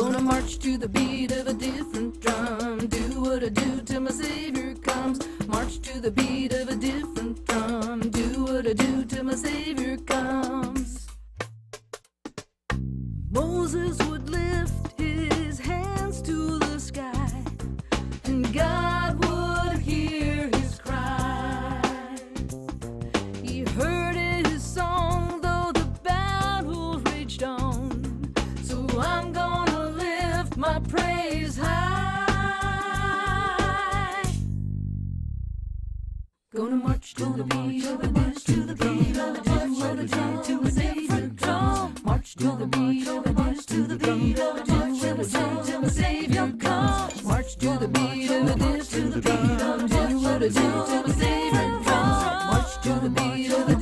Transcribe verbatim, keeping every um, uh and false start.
Gonna march to the beat of a different drum. Do what I do till my Savior comes. March to the beat of a different drum. Do what I do till my Savior comes. Moses would lift his hands to the sky, and God would hear his cry. He heard his song, though the battle raged on. So I'm gonna lift my praise high. Gonna march to the beat of a march to the beat of a do what I do till my Savior comes. March to the beat of a march to the beat of a do what I do till my Savior comes. March to the beat of a march to the beat of a do what I do till my Savior comes. March to the beat of a